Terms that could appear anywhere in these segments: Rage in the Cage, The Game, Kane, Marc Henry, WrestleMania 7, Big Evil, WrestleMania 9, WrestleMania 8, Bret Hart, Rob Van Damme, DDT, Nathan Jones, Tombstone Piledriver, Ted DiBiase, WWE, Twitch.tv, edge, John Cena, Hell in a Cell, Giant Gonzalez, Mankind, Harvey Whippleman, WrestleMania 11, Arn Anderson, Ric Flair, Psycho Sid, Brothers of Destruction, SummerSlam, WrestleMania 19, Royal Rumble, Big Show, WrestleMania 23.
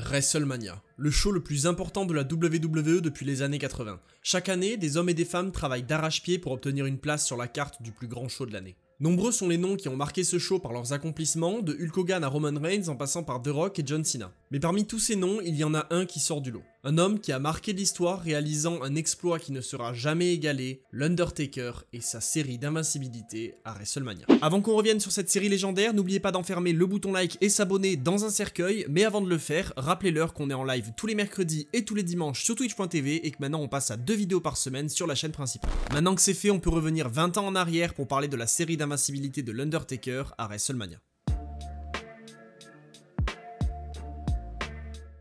WrestleMania, le show le plus important de la WWE depuis les années 80. Chaque année, des hommes et des femmes travaillent d'arrache-pied pour obtenir une place sur la carte du plus grand show de l'année. Nombreux sont les noms qui ont marqué ce show par leurs accomplissements, de Hulk Hogan à Roman Reigns en passant par The Rock et John Cena. Mais parmi tous ces noms, il y en a un qui sort du lot. Un homme qui a marqué l'histoire réalisant un exploit qui ne sera jamais égalé, l'Undertaker et sa série d'invincibilité à WrestleMania. Avant qu'on revienne sur cette série légendaire, n'oubliez pas d'enfermer le bouton like et s'abonner dans un cercueil, mais avant de le faire, rappelez-leur qu'on est en live tous les mercredis et tous les dimanches sur Twitch.tv et que maintenant on passe à 2 vidéos par semaine sur la chaîne principale. Maintenant que c'est fait, on peut revenir 20 ans en arrière pour parler de la série d'invincibilité de l'Undertaker à WrestleMania.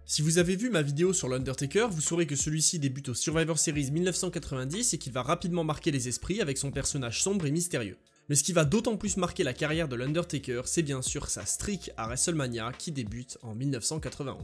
Si vous avez vu ma vidéo sur l'Undertaker, vous saurez que celui-ci débute au Survivor Series 1990 et qu'il va rapidement marquer les esprits avec son personnage sombre et mystérieux. Mais ce qui va d'autant plus marquer la carrière de l'Undertaker, c'est bien sûr sa streak à WrestleMania qui débute en 1991.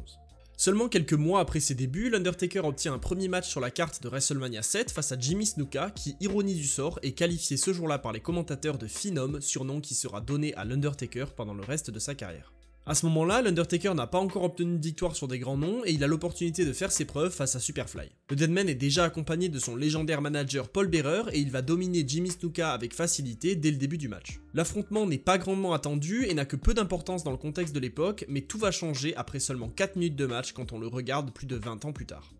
Seulement quelques mois après ses débuts, l'Undertaker obtient un premier match sur la carte de WrestleMania 7 face à Jimmy Snuka qui, ironie du sort, est qualifié ce jour-là par les commentateurs de Phenom, surnom qui sera donné à l'Undertaker pendant le reste de sa carrière. À ce moment-là, l'Undertaker n'a pas encore obtenu de victoire sur des grands noms et il a l'opportunité de faire ses preuves face à Superfly. Le Deadman est déjà accompagné de son légendaire manager Paul Bearer et il va dominer Jimmy Snuka avec facilité dès le début du match. L'affrontement n'est pas grandement attendu et n'a que peu d'importance dans le contexte de l'époque, mais tout va changer après seulement 4 minutes de match quand on le regarde plus de 20 ans plus tard.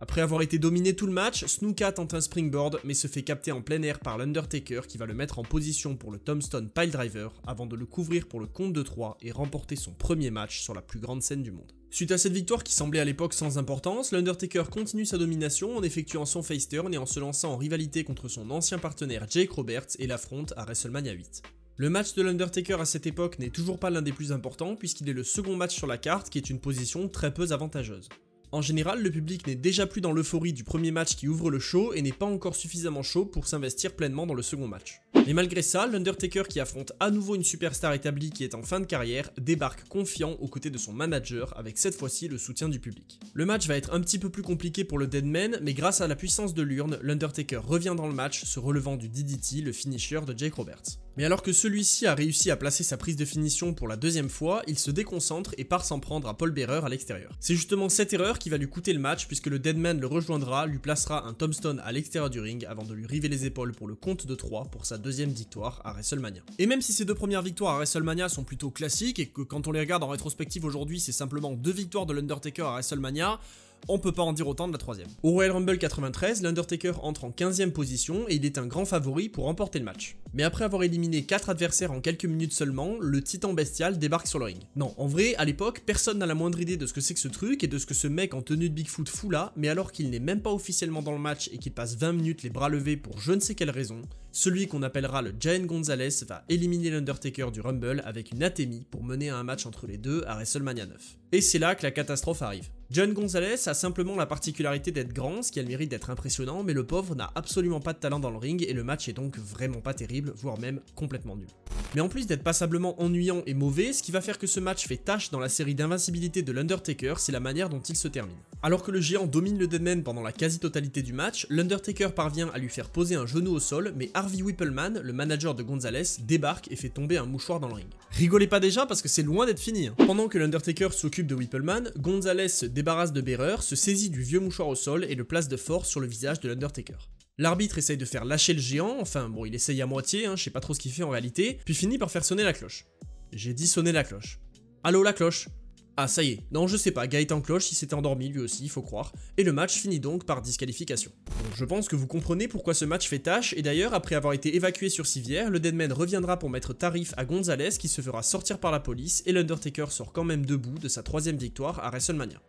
Après avoir été dominé tout le match, Snuka tente un springboard mais se fait capter en plein air par l'Undertaker qui va le mettre en position pour le Tombstone Piledriver avant de le couvrir pour le compte de 3 et remporter son premier match sur la plus grande scène du monde. Suite à cette victoire qui semblait à l'époque sans importance, l'Undertaker continue sa domination en effectuant son face turn et en se lançant en rivalité contre son ancien partenaire Jake Roberts et l'affronte à WrestleMania 8. Le match de l'Undertaker à cette époque n'est toujours pas l'un des plus importants puisqu'il est le second match sur la carte qui est une position très peu avantageuse. En général, le public n'est déjà plus dans l'euphorie du premier match qui ouvre le show et n'est pas encore suffisamment chaud pour s'investir pleinement dans le second match. Mais malgré ça, l'Undertaker qui affronte à nouveau une superstar établie qui est en fin de carrière, débarque confiant aux côtés de son manager avec cette fois-ci le soutien du public. Le match va être un petit peu plus compliqué pour le Deadman, mais grâce à la puissance de l'urne, l'Undertaker revient dans le match se relevant du DDT, le finisher de Jake Roberts. Mais alors que celui-ci a réussi à placer sa prise de finition pour la deuxième fois, il se déconcentre et part s'en prendre à Paul Bearer à l'extérieur. C'est justement cette erreur qui va lui coûter le match puisque le Deadman le rejoindra, lui placera un tombstone à l'extérieur du ring avant de lui river les épaules pour le compte de 3 pour sa deuxième victoire à WrestleMania. Et même si ces 2 premières victoires à WrestleMania sont plutôt classiques et que quand on les regarde en rétrospective aujourd'hui c'est simplement 2 victoires de l'Undertaker à WrestleMania, on peut pas en dire autant de la troisième. Au Royal Rumble 93, l'Undertaker entre en 15e position et il est un grand favori pour remporter le match. Mais après avoir éliminé 4 adversaires en quelques minutes seulement, le titan bestial débarque sur le ring. Non, en vrai, à l'époque, personne n'a la moindre idée de ce que c'est que ce truc et de ce que ce mec en tenue de Bigfoot fout là, mais alors qu'il n'est même pas officiellement dans le match et qu'il passe 20 minutes les bras levés pour je ne sais quelle raison, celui qu'on appellera le Giant Gonzalez va éliminer l'Undertaker du Rumble avec une atémie pour mener à un match entre les deux à WrestleMania 9. Et c'est là que la catastrophe arrive. John Gonzalez a simplement la particularité d'être grand, ce qui a le mérite d'être impressionnant, mais le pauvre n'a absolument pas de talent dans le ring et le match est donc vraiment pas terrible, voire même complètement nul. Mais en plus d'être passablement ennuyant et mauvais, ce qui va faire que ce match fait tâche dans la série d'invincibilité de l'Undertaker, c'est la manière dont il se termine. Alors que le géant domine le Deadman pendant la quasi-totalité du match, l'Undertaker parvient à lui faire poser un genou au sol, mais Harvey Whippleman, le manager de Gonzalez, débarque et fait tomber un mouchoir dans le ring. Rigolez pas déjà parce que c'est loin d'être fini. Pendant que l'Undertaker s'occupe de Whippleman, Gonzalez se débarrasse de Bearer, se saisit du vieux mouchoir au sol et le place de force sur le visage de l'Undertaker. L'arbitre essaye de faire lâcher le géant, enfin bon il essaye à moitié, je sais pas trop ce qu'il fait en réalité, puis finit par faire sonner la cloche. J'ai dit sonner la cloche. Allô la cloche? Ah ça y est, non je sais pas, Gaëtan Cloche il s'était endormi lui aussi, il faut croire, et le match finit donc par disqualification. Donc, je pense que vous comprenez pourquoi ce match fait tâche, et d'ailleurs après avoir été évacué sur civière, le Deadman reviendra pour mettre tarif à Gonzalez qui se fera sortir par la police, et l'Undertaker sort quand même debout de sa 3e victoire à WrestleMania.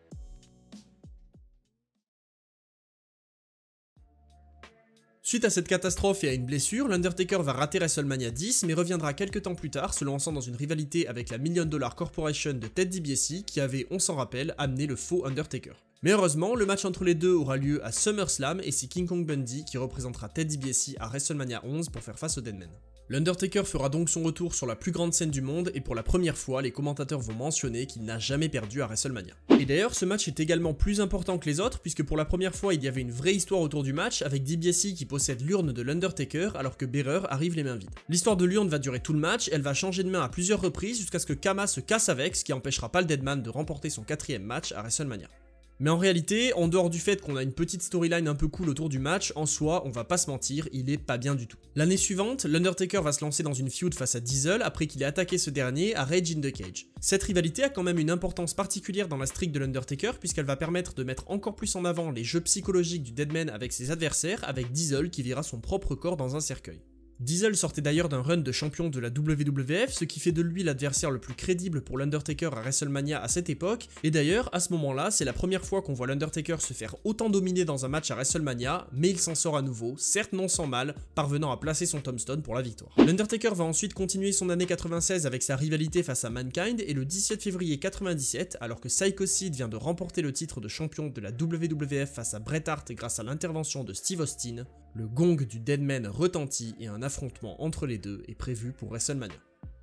Suite à cette catastrophe et à une blessure, l'Undertaker va rater WrestleMania 10 mais reviendra quelques temps plus tard se lançant dans une rivalité avec la $1 Million Corporation de Ted DiBiase qui avait, on s'en rappelle, amené le faux Undertaker. Mais heureusement, le match entre les deux aura lieu à SummerSlam et c'est King Kong Bundy qui représentera Ted DiBiase à WrestleMania 11 pour faire face au Deadman. L'Undertaker fera donc son retour sur la plus grande scène du monde et pour la première fois, les commentateurs vont mentionner qu'il n'a jamais perdu à WrestleMania. Et d'ailleurs, ce match est également plus important que les autres puisque pour la première fois, il y avait une vraie histoire autour du match avec DiBiase qui possède l'urne de l'Undertaker alors que Bearer arrive les mains vides. L'histoire de l'urne va durer tout le match, elle va changer de main à plusieurs reprises jusqu'à ce que Kama se casse avec, ce qui empêchera pas le Deadman de remporter son quatrième match à WrestleMania. Mais en réalité, en dehors du fait qu'on a une petite storyline un peu cool autour du match, en soi, on va pas se mentir, il est pas bien du tout. L'année suivante, l'Undertaker va se lancer dans une feud face à Diesel après qu'il ait attaqué ce dernier à Rage in the Cage. Cette rivalité a quand même une importance particulière dans la streak de l'Undertaker puisqu'elle va permettre de mettre encore plus en avant les jeux psychologiques du Deadman avec ses adversaires, avec Diesel qui vira son propre corps dans un cercueil. Diesel sortait d'ailleurs d'un run de champion de la WWF, ce qui fait de lui l'adversaire le plus crédible pour l'Undertaker à WrestleMania à cette époque, et d'ailleurs, à ce moment-là, c'est la première fois qu'on voit l'Undertaker se faire autant dominer dans un match à WrestleMania, mais il s'en sort à nouveau, certes non sans mal, parvenant à placer son tombstone pour la victoire. L'Undertaker va ensuite continuer son année 96 avec sa rivalité face à Mankind, et le 17 février 97, alors que Psycho Sid vient de remporter le titre de champion de la WWF face à Bret Hart grâce à l'intervention de Steve Austin, le gong du Deadman retentit et un affrontement entre les deux est prévu pour WrestleMania.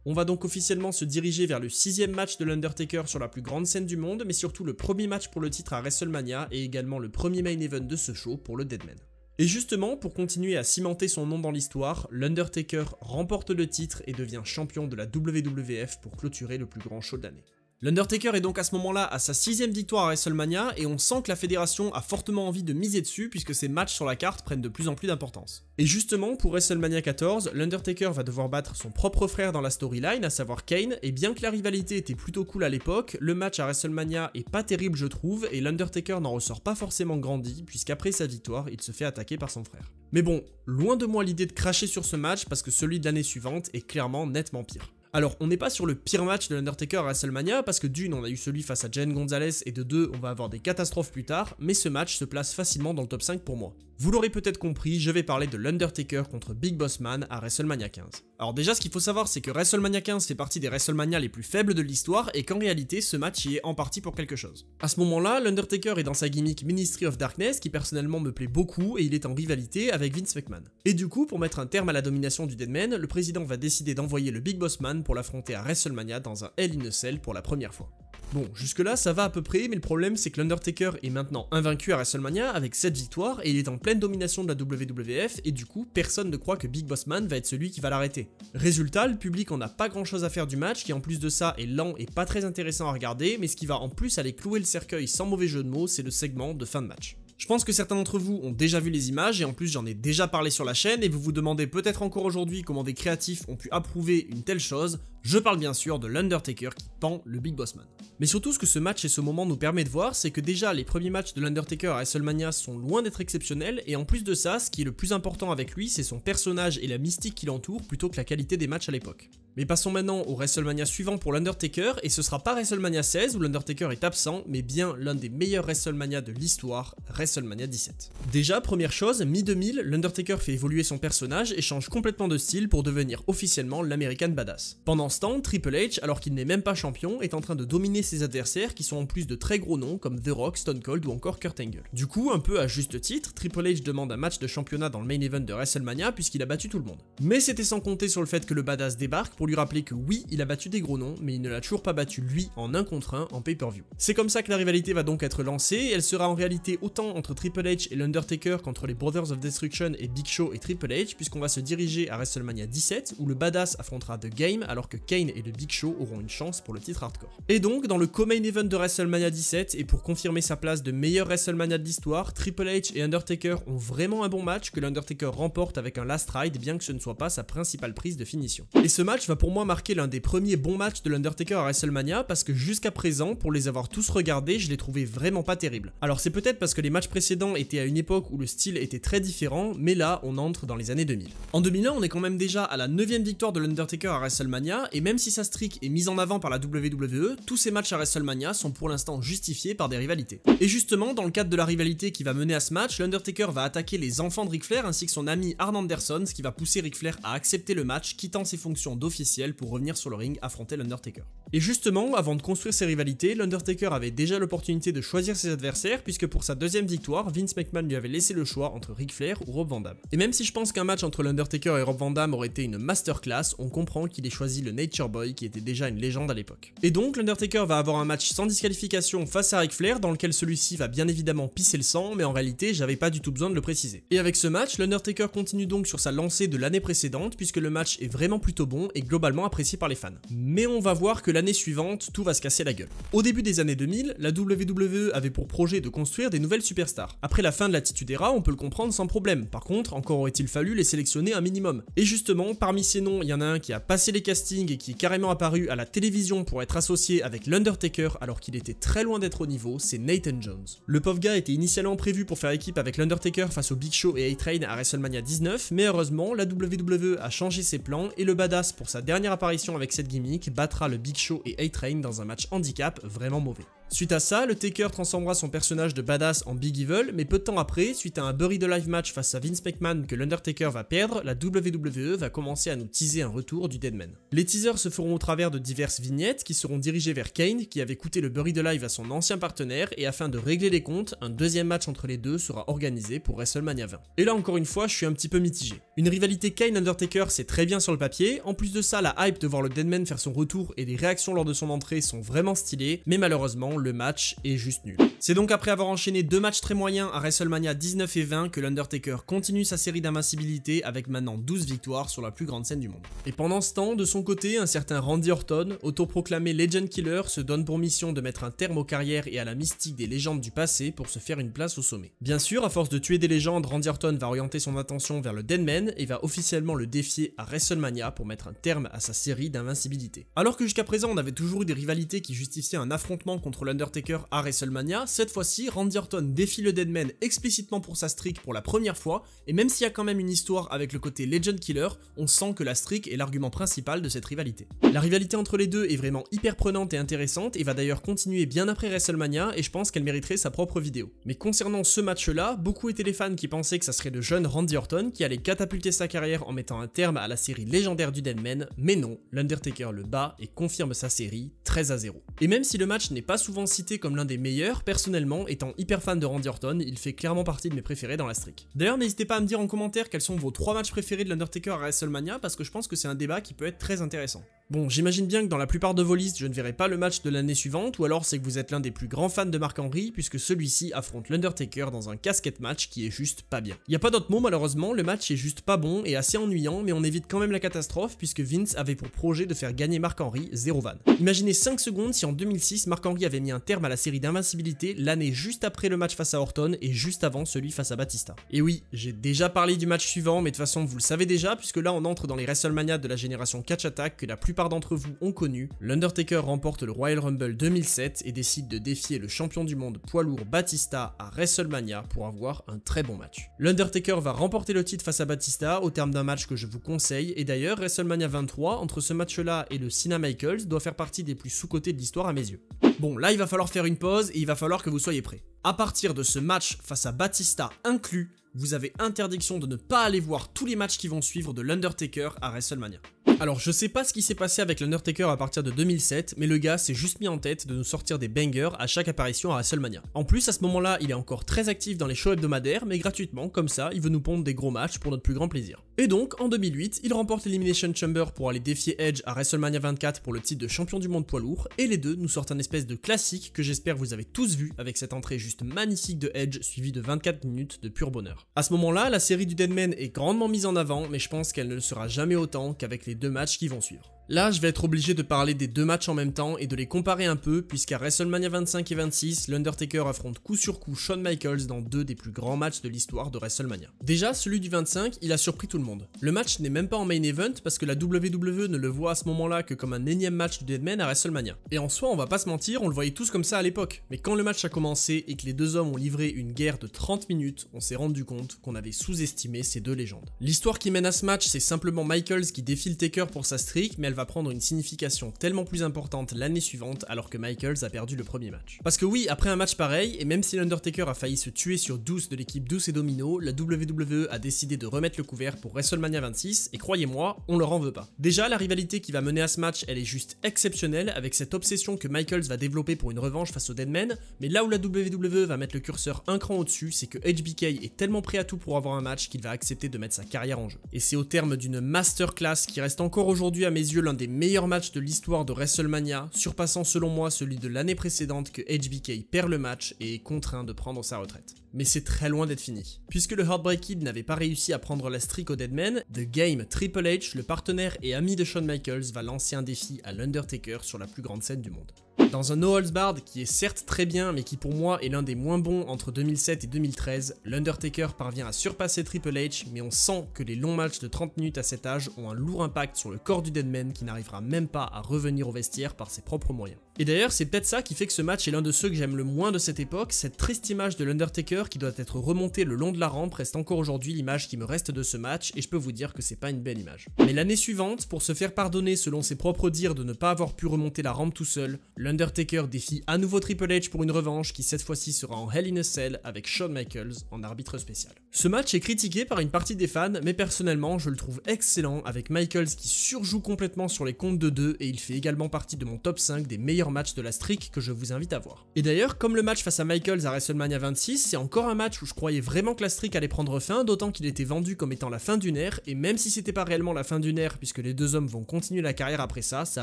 On va donc officiellement se diriger vers le 6e match de l'Undertaker sur la plus grande scène du monde, mais surtout le premier match pour le titre à WrestleMania et également le premier main event de ce show pour le Deadman. Et justement, pour continuer à cimenter son nom dans l'histoire, l'Undertaker remporte le titre et devient champion de la WWF pour clôturer le plus grand show de l'année. L'Undertaker est donc à ce moment-là à sa 6e victoire à WrestleMania et on sent que la fédération a fortement envie de miser dessus puisque ces matchs sur la carte prennent de plus en plus d'importance. Et justement, pour WrestleMania 14, l'Undertaker va devoir battre son propre frère dans la storyline, à savoir Kane, et bien que la rivalité était plutôt cool à l'époque, le match à WrestleMania est pas terrible je trouve, et l'Undertaker n'en ressort pas forcément grandi puisqu'après sa victoire, il se fait attaquer par son frère. Mais bon, loin de moi l'idée de cracher sur ce match parce que celui de l'année suivante est clairement nettement pire. Alors, on n'est pas sur le pire match de l'Undertaker à WrestleMania, parce que d'une, on a eu celui face à Giant Gonzalez, et de deux, on va avoir des catastrophes plus tard, mais ce match se place facilement dans le top 5 pour moi. Vous l'aurez peut-être compris, je vais parler de l'Undertaker contre Big Boss Man à WrestleMania 15. Alors déjà, ce qu'il faut savoir, c'est que WrestleMania 15 fait partie des WrestleMania les plus faibles de l'histoire, et qu'en réalité, ce match y est en partie pour quelque chose. À ce moment-là, l'Undertaker est dans sa gimmick Ministry of Darkness, qui personnellement me plaît beaucoup, et il est en rivalité avec Vince McMahon. Et du coup, pour mettre un terme à la domination du Deadman, le président va décider d'envoyer le Big Boss Man pour l'affronter à WrestleMania dans un Hell in a Cell pour la première fois. Bon, jusque là ça va à peu près, mais le problème c'est que l'Undertaker est maintenant invaincu à WrestleMania avec 7 victoires et il est en pleine domination de la WWF et du coup personne ne croit que Big Boss Man va être celui qui va l'arrêter. Résultat, le public en a pas grand chose à faire du match qui en plus de ça est lent et pas très intéressant à regarder, mais ce qui va en plus aller clouer le cercueil sans mauvais jeu de mots, c'est le segment de fin de match. Je pense que certains d'entre vous ont déjà vu les images et en plus j'en ai déjà parlé sur la chaîne et vous vous demandez peut-être encore aujourd'hui comment des créatifs ont pu approuver une telle chose. Je parle bien sûr de l'Undertaker qui pend le Big Boss Man. Mais surtout ce que ce match et ce moment nous permet de voir, c'est que déjà les premiers matchs de l'Undertaker à WrestleMania sont loin d'être exceptionnels et en plus de ça, ce qui est le plus important avec lui, c'est son personnage et la mystique qui l'entoure plutôt que la qualité des matchs à l'époque. Mais passons maintenant au WrestleMania suivant pour l'Undertaker et ce sera pas WrestleMania 16 où l'Undertaker est absent, mais bien l'un des meilleurs WrestleMania de l'histoire, WrestleMania 17. Déjà, première chose, mi-2000, l'Undertaker fait évoluer son personnage et change complètement de style pour devenir officiellement l'American Badass. Pendant Triple H, alors qu'il n'est même pas champion, est en train de dominer ses adversaires qui sont en plus de très gros noms comme The Rock, Stone Cold ou encore Kurt Angle. Du coup, un peu à juste titre, Triple H demande un match de championnat dans le main event de WrestleMania puisqu'il a battu tout le monde. Mais c'était sans compter sur le fait que le badass débarque pour lui rappeler que oui, il a battu des gros noms, mais il ne l'a toujours pas battu lui en 1 contre 1 en pay-per-view. C'est comme ça que la rivalité va donc être lancée et elle sera en réalité autant entre Triple H et l'Undertaker qu'entre les Brothers of Destruction et Big Show et Triple H puisqu'on va se diriger à WrestleMania 17 où le badass affrontera The Game alors que Kane et le Big Show auront une chance pour le titre hardcore. Et donc, dans le co-main event de WrestleMania 17, et pour confirmer sa place de meilleur WrestleMania de l'histoire, Triple H et Undertaker ont vraiment un bon match que l'Undertaker remporte avec un last ride, bien que ce ne soit pas sa principale prise de finition. Et ce match va pour moi marquer l'un des premiers bons matchs de l'Undertaker à WrestleMania, parce que jusqu'à présent, pour les avoir tous regardés, je les trouvais vraiment pas terribles. Alors c'est peut-être parce que les matchs précédents étaient à une époque où le style était très différent, mais là, on entre dans les années 2000. En 2001, on est quand même déjà à la 9e victoire de l'Undertaker à WrestleMania, et même si sa streak est mise en avant par la WWE, tous ces matchs à WrestleMania sont pour l'instant justifiés par des rivalités. Et justement, dans le cadre de la rivalité qui va mener à ce match, l'Undertaker va attaquer les enfants de Ric Flair ainsi que son ami Arn Anderson, ce qui va pousser Ric Flair à accepter le match, quittant ses fonctions d'officier officielle pour revenir sur le ring affronter l'Undertaker. Et justement, avant de construire ses rivalités, l'Undertaker avait déjà l'opportunité de choisir ses adversaires puisque pour sa deuxième victoire, Vince McMahon lui avait laissé le choix entre Ric Flair ou Rob Van Damme. Et même si je pense qu'un match entre l'Undertaker et Rob Van Damme aurait été une masterclass, on comprend qu'il ait choisi le Nature Boy qui était déjà une légende à l'époque. Et donc l'Undertaker va avoir un match sans disqualification face à Ric Flair dans lequel celui-ci va bien évidemment pisser le sang, mais en réalité j'avais pas du tout besoin de le préciser. Et avec ce match, l'Undertaker continue donc sur sa lancée de l'année précédente puisque le match est vraiment plutôt bon et globalement apprécié par les fans. Mais on va voir que l'année suivante, tout va se casser la gueule. Au début des années 2000, la WWE avait pour projet de construire des nouvelles superstars. Après la fin de l'Attitude Era, on peut le comprendre sans problème. Par contre, encore aurait-il fallu les sélectionner un minimum. Et justement, parmi ces noms, il y en a un qui a passé les castings et qui est carrément apparu à la télévision pour être associé avec l'Undertaker alors qu'il était très loin d'être au niveau, c'est Nathan Jones. Le pauvre gars était initialement prévu pour faire équipe avec l'Undertaker face au Big Show et A-Train à WrestleMania 19, mais heureusement, la WWE a changé ses plans et le badass pour sa dernière apparition avec cette gimmick battra le Big Show et A-Train dans un match handicap vraiment mauvais. Suite à ça, le Taker transformera son personnage de badass en Big Evil, mais peu de temps après, suite à un Buried Alive match face à Vince McMahon que l'Undertaker va perdre, la WWE va commencer à nous teaser un retour du Deadman. Les teasers se feront au travers de diverses vignettes qui seront dirigées vers Kane, qui avait coûté le Buried Alive à son ancien partenaire, et afin de régler les comptes, un deuxième match entre les deux sera organisé pour WrestleMania 20. Et là encore une fois, je suis un petit peu mitigé. Une rivalité Kane-Undertaker c'est très bien sur le papier, en plus de ça, la hype de voir le Deadman faire son retour et les réactions lors de son entrée sont vraiment stylées, mais malheureusement, le match est juste nul. C'est donc après avoir enchaîné deux matchs très moyens à WrestleMania 19 et 20 que l'Undertaker continue sa série d'invincibilité avec maintenant 12 victoires sur la plus grande scène du monde. Et pendant ce temps, de son côté, un certain Randy Orton, autoproclamé Legend Killer, se donne pour mission de mettre un terme aux carrières et à la mystique des légendes du passé pour se faire une place au sommet. Bien sûr, à force de tuer des légendes, Randy Orton va orienter son attention vers le Deadman et va officiellement le défier à WrestleMania pour mettre un terme à sa série d'invincibilité. Alors que jusqu'à présent, on avait toujours eu des rivalités qui justifiaient un affrontement contre l'Undertaker à WrestleMania, cette fois-ci, Randy Orton défie le Deadman explicitement pour sa streak pour la première fois, et même s'il y a quand même une histoire avec le côté Legend Killer, on sent que la streak est l'argument principal de cette rivalité. La rivalité entre les deux est vraiment hyper prenante et intéressante, et va d'ailleurs continuer bien après WrestleMania, et je pense qu'elle mériterait sa propre vidéo. Mais concernant ce match-là, beaucoup étaient les fans qui pensaient que ça serait le jeune Randy Orton qui allait catapulter sa carrière en mettant un terme à la série légendaire du Deadman, mais non, l'Undertaker le bat et confirme sa série 13-0. Et même si le match n'est pas souvent cité comme l'un des meilleurs, personnellement, étant hyper fan de Randy Orton, il fait clairement partie de mes préférés dans la streak. D'ailleurs, n'hésitez pas à me dire en commentaire quels sont vos 3 matchs préférés de l'Undertaker à WrestleMania, parce que je pense que c'est un débat qui peut être très intéressant. Bon, j'imagine bien que dans la plupart de vos listes, je ne verrai pas le match de l'année suivante, ou alors c'est que vous êtes l'un des plus grands fans de Marc Henry, puisque celui-ci affronte l'Undertaker dans un casquette match qui est juste pas bien. Il n'y a pas d'autre mot malheureusement, le match est juste pas bon et assez ennuyant, mais on évite quand même la catastrophe, puisque Vince avait pour projet de faire gagner Marc Henry 0 van. Imaginez 5 secondes si en 2006, Marc Henry avait mis un terme à la série d'invincibilité l'année juste après le match face à Orton et juste avant celui face à Batista. Et oui, j'ai déjà parlé du match suivant, mais de toute façon vous le savez déjà, puisque là on entre dans les WrestleMania de la génération Catch Attack que la plupart d'entre vous ont connu. L'Undertaker remporte le Royal Rumble 2007 et décide de défier le champion du monde poids lourd Batista à WrestleMania pour avoir un très bon match. L'Undertaker va remporter le titre face à Batista au terme d'un match que je vous conseille, et d'ailleurs WrestleMania 23 entre ce match-là et le Cena Michaels doit faire partie des plus sous-cotés de l'histoire à mes yeux. Bon, là il va falloir faire une pause et il va falloir que vous soyez prêts. À partir de ce match face à Batista inclus, vous avez interdiction de ne pas aller voir tous les matchs qui vont suivre de l'Undertaker à WrestleMania. Alors je sais pas ce qui s'est passé avec l'Undertaker à partir de 2007, mais le gars s'est juste mis en tête de nous sortir des bangers à chaque apparition à WrestleMania. En plus à ce moment là il est encore très actif dans les shows hebdomadaires, mais gratuitement, comme ça il veut nous pondre des gros matchs pour notre plus grand plaisir. Et donc en 2008, il remporte l'Elimination Chamber pour aller défier Edge à WrestleMania 24 pour le titre de champion du monde poids lourd, et les deux nous sortent un espèce de classique que j'espère vous avez tous vu avec cette entrée juste magnifique de Edge suivie de 24 minutes de pur bonheur. À ce moment là, la série du Deadman est grandement mise en avant, mais je pense qu'elle ne le sera jamais autant qu'avec les deux matchs qui vont suivre. Là, je vais être obligé de parler des deux matchs en même temps et de les comparer un peu, puisqu'à WrestleMania 25 et 26, l'Undertaker affronte coup sur coup Shawn Michaels dans deux des plus grands matchs de l'histoire de WrestleMania. Déjà, celui du 25, il a surpris tout le monde. Le match n'est même pas en main event parce que la WWE ne le voit à ce moment-là que comme un énième match du Deadman à WrestleMania. Et en soi, on va pas se mentir, on le voyait tous comme ça à l'époque. Mais quand le match a commencé et que les deux hommes ont livré une guerre de 30 minutes, on s'est rendu compte qu'on avait sous-estimé ces deux légendes. L'histoire qui mène à ce match, c'est simplement Michaels qui défie le Taker pour sa streak, mais elle va prendre une signification tellement plus importante l'année suivante alors que Michaels a perdu le premier match. Parce que oui, après un match pareil, et même si l'Undertaker a failli se tuer sur 12 de l'équipe 12 et Domino, la WWE a décidé de remettre le couvert pour WrestleMania 26, et croyez-moi, on leur en veut pas. Déjà, la rivalité qui va mener à ce match, elle est juste exceptionnelle, avec cette obsession que Michaels va développer pour une revanche face au Deadman, mais là où la WWE va mettre le curseur un cran au-dessus, c'est que HBK est tellement prêt à tout pour avoir un match qu'il va accepter de mettre sa carrière en jeu. Et c'est au terme d'une masterclass qui reste encore aujourd'hui à mes yeux l'un des meilleurs matchs de l'histoire de WrestleMania, surpassant selon moi celui de l'année précédente, que HBK perd le match et est contraint de prendre sa retraite. Mais c'est très loin d'être fini. Puisque le Heartbreak Kid n'avait pas réussi à prendre la streak au Deadman, The Game, Triple H, le partenaire et ami de Shawn Michaels, va lancer un défi à l'Undertaker sur la plus grande scène du monde. Dans un No Holds Barred qui est certes très bien, mais qui pour moi est l'un des moins bons entre 2007 et 2013, l'Undertaker parvient à surpasser Triple H, mais on sent que les longs matchs de 30 minutes à cet âge ont un lourd impact sur le corps du Deadman qui n'arrivera même pas à revenir au vestiaire par ses propres moyens. Et d'ailleurs, c'est peut-être ça qui fait que ce match est l'un de ceux que j'aime le moins de cette époque, cette triste image de l'Undertaker qui doit être remontée le long de la rampe reste encore aujourd'hui l'image qui me reste de ce match, et je peux vous dire que c'est pas une belle image. Mais l'année suivante, pour se faire pardonner selon ses propres dires de ne pas avoir pu remonter la rampe tout seul, l'Undertaker défie à nouveau Triple H pour une revanche qui cette fois-ci sera en Hell in a Cell avec Shawn Michaels en arbitre spécial. Ce match est critiqué par une partie des fans, mais personnellement je le trouve excellent, avec Michaels qui surjoue complètement sur les comptes de 2, et il fait également partie de mon top 5 des meilleurs matchs de la streak que je vous invite à voir. Et d'ailleurs, comme le match face à Michaels à WrestleMania 26, c'est encore un match où je croyais vraiment que la streak allait prendre fin, d'autant qu'il était vendu comme étant la fin d'une ère, et même si c'était pas réellement la fin d'une ère puisque les deux hommes vont continuer la carrière après ça, ça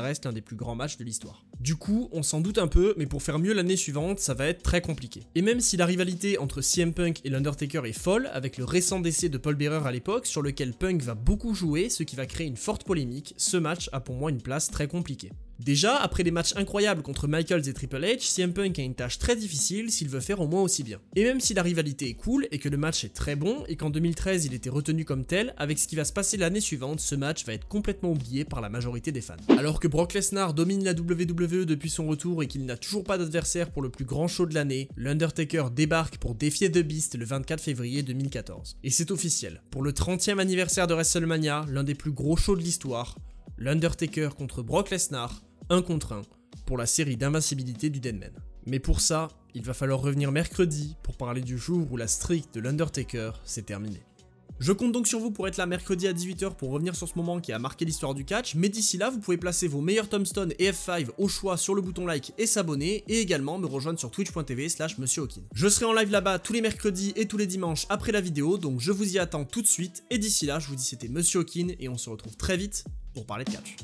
reste l'un des plus grands matchs de l'histoire. Du coup, on s'en doute un peu, mais pour faire mieux l'année suivante, ça va être très compliqué. Et même si la rivalité entre CM Punk et l'Undertaker est folle, avec le récent décès de Paul Bearer à l'époque, sur lequel Punk va beaucoup jouer, ce qui va créer une forte polémique, ce match a pour moi une place très compliquée. Déjà, après des matchs incroyables contre Michaels et Triple H, CM Punk a une tâche très difficile s'il veut faire au moins aussi bien. Et même si la rivalité est cool et que le match est très bon, et qu'en 2013 il était retenu comme tel, avec ce qui va se passer l'année suivante, ce match va être complètement oublié par la majorité des fans. Alors que Brock Lesnar domine la WWE depuis son retour et qu'il n'a toujours pas d'adversaire pour le plus grand show de l'année, l'Undertaker débarque pour défier The Beast le 24 février 2014. Et c'est officiel, pour le 30e anniversaire de WrestleMania, l'un des plus gros shows de l'histoire, l'Undertaker contre Brock Lesnar, 1 contre 1, pour la série d'invincibilité du Deadman. Mais pour ça, il va falloir revenir mercredi pour parler du jour où la streak de l'Undertaker s'est terminée. Je compte donc sur vous pour être là mercredi à 18 h pour revenir sur ce moment qui a marqué l'histoire du catch, mais d'ici là vous pouvez placer vos meilleurs tombstones et F5 au choix sur le bouton like et s'abonner, et également me rejoindre sur Twitch.tv/Monsieur Hawkin. Je serai en live là-bas tous les mercredis et tous les dimanches après la vidéo, donc je vous y attends tout de suite, et d'ici là je vous dis c'était Monsieur Hawkin, et on se retrouve très vite pour parler de catch.